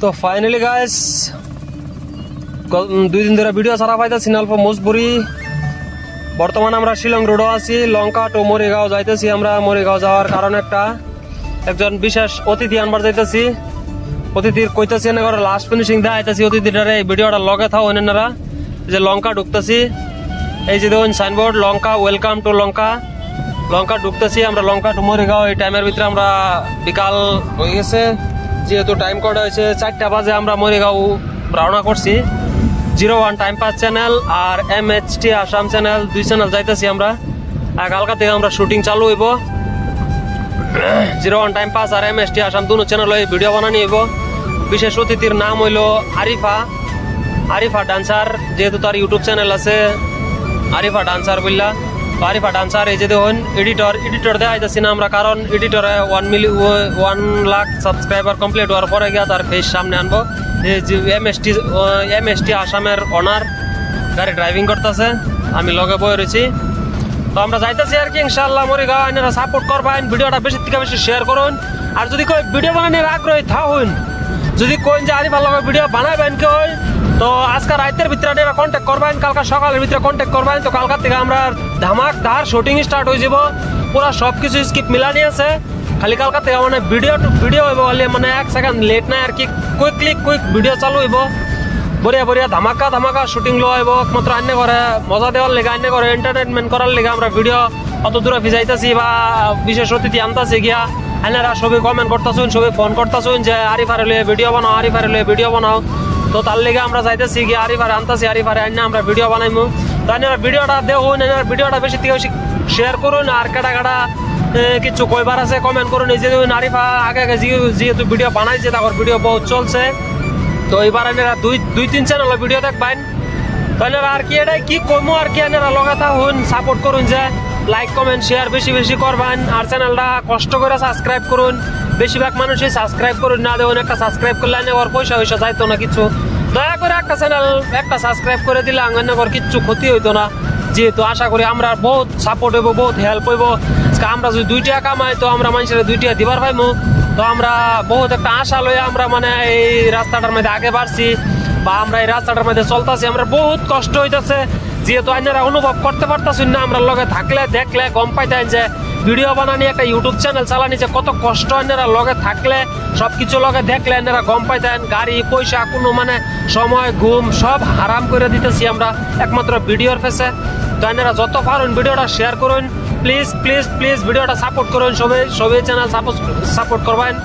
तो finally guys दुई दिन धरे भिडियो सारा पाइता सिनाल्फ मोजपुरी बर्तमान हमारा शिलंग रोड आसी लंका टू मोरीगाँव जाइतेसी। हमारा मोरीगाँव जावार कारण एकजन विशेष अतिथि आनबार जाइतेसी। अतिथिर कइतेसी एनेगर लास्ट फिनिशिंग दे आइतेसी। अतिथिटारे भिडियोटा लगे थाओ एनेनारा जे लंका ढुकतेसी। एई जे देखुन signboard Lanka welcome to Lanka. Lanka ढुकतेसी आमरा लंका टू मोरीगाँव। एई टाइमेर भितरे आमरा बिकाल हये गेछे जेहेतु टाइम कोड होयेछे 4टा बाजे आमरा मोरीगाँव रवाना करছি। 01 टाइम पास चैनल और MHT आसाम चैनल दुई चैनल जाइतेছি আমরা। আগালকা থেকে আমরা শুটিং চালু হইব। 01 टाइम पास और MHT आसाम दोनों चैनल भिडियो बनानी হইব। विशेष अतिथिर नाम হইল आरिफा। आरिफा डांसार जेहेतु तार यूट्यूब चैनल আছে आरिफा डांसार বললা। आरिफा डांसार এই যে দেখুন এডিটর। এডিটর দেয়া যাইতেছি না আমরা কারণ এডিটরে 1 लाख সাবস্ক্রাইবার কমপ্লিট হওয়ার পরে গিয়া তার ফেস সামনে আনবো। MHT आसामेर ओनार गाड़ी ड्राइविंग करतेछे आमी लगे बये रयेछि। तो आमरा जाइतेछि आर कि इंशाल्लाह मोरीगाँव। एनारा सपोर्ट करबेन, भिडियोटा बेशि थेके बेशि शेयर करुन। आर जदि कोई भिडियो बानानोर आग्रही थाउन, जदि कोन जे आरिफार लगे भिडियो बानाबेन कोई, तो आजके रातेर भितरे एरा कन्टैक्ट करबेन, कालका सकालेर भितरे कन्टैक्ट करबेन। तो कालका थेके आमरा धमाकदार शुटिंग स्टार्ट हये जाबो। पूरा सबकिछु स्क्रिप्ट मिलानि आछे, खाली कालका थेके माने भिडियो टू भिडियो होबे, माने 1 सेकेंड लेट ना आर कि क्विक भिडियो चालू होइब। बढ़िया बढ़िया धमाका धमाका शूटिंग लो होइब। एकमात्र अन्य घरे मजा देवार लेगा, अन्य घरे एंटारटेनमेंट करार लेगा आमरा भिडियो अत दूर भिजाइतेछि बा विशेष अतिथि आनतेछि। गिया अन्यरा सबई कमेंट करतेछुन, सबई फोन करतेछुन जे आरिफारे लइया भिडियो बनाओ, आरिफारे लइया भिडियो बनाओ। तो तार लेगा आमरा जाइतेछि गिया आरिफारे आनतेछि, आरिफारे आइना आमरा भिडियो बनाइमु। तो अन्यरा भिडियोटा देखुन, अन्यरा भिडियोटा बेशि थेके बेशि शेयर करुन। आर काटा काटा किच्छू कईबार आछे कमेंट करुन। आरिफा आगे आगे जेहेतु भिडियो बनाइछे तार भिडियो बहुत चलछे। तो एबार दुई तीन चैनल भिडियो देखबेन। तो आर कि एटाई कि कमो आर कि एनारा लगे थाकुन, सपोर्ट करुन। जे लाइक कमेंट शेयर बेशी बेशी करबेन। आर चैनलटा कष्ट करे सबस्क्राइब करुन। बेशिरभाग मानुषई सबस्क्राइब करुन ना, देखुन एकटा सबस्क्राइब करले आनेगर पैसा पैसा जाइतो ना किच्छू। दया करे एकटा चैनल एकटा सबस्क्राइब करे दिले आनेगर किच्छू क्षति हइतो ना। जेहेतु आशा करी आमरा बहुत सपोर्ट हइब, बहुत हेल्प हइब। आमरा जो 2 टाका कमाई तो आमरा मानुषेर 2 टाका दिबार पाइमु। तो आमरा बहुत एक आशा लइया आमरा माने एई रास्ताटार मध्य आगे बाड़छि बा आमरा एई रास्ताटार मध्य चलतेछि। आमरा बहुत कष्ट हइतेছে जेहेतु आइनारा अनुभव करते पारताछुन ना। आमरा लगे थाकले देखले गम पाइतेन जे भिडियो बनानी एकटा यूट्यूब चैनल चालानी जे कत कष्ट। आइनारा लगे थाकले सबकिछु लगे देखले आइनारा गम पाइतेन। गाड़ी पैसा कोनो माने समय घुम सब हराम करे दितेछि आमरा एकमात्र भिडियोर फेसे। तो आइनारा जत पारुन भिडियोटा शेयर करुन। प्लिज प्लिज प्लिज भिडियोटा सपोर्ट करुन। सबई चैनल सपोर्ट करबेन।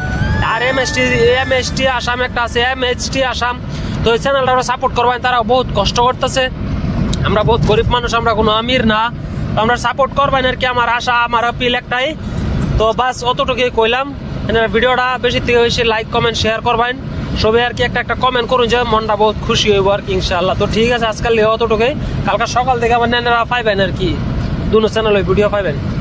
आर MHT आसाम एकटा आछे MHT आसाम। तो एई चैनलटा सपोर्ट करबेन। तारा बहुत कष्ट करतेছে। आमरा बहुत गरीब मानुष, आमरा कोनो अमीर ना। तो आमरा सपोर्ट करबेन आर कि आमार आशा, आमार अपील एकटाई। तो बस अतटुकुई कइलाम। एनारा भिडियोटा बेशि थेके बेशि लाइक कमेंट शेयर करबेन। सबई आर कि एकटा एकटा कमेंट करुन जे मनटा बहुत खुशी हइब आर कि इंशाल्लाह। तो ठीक आछे, आजकल अतटुकुई। कालका सकाल थेके आमरा नेनारा पाइबेन आर कि दोनों चैनल भिडियो पाइबेन।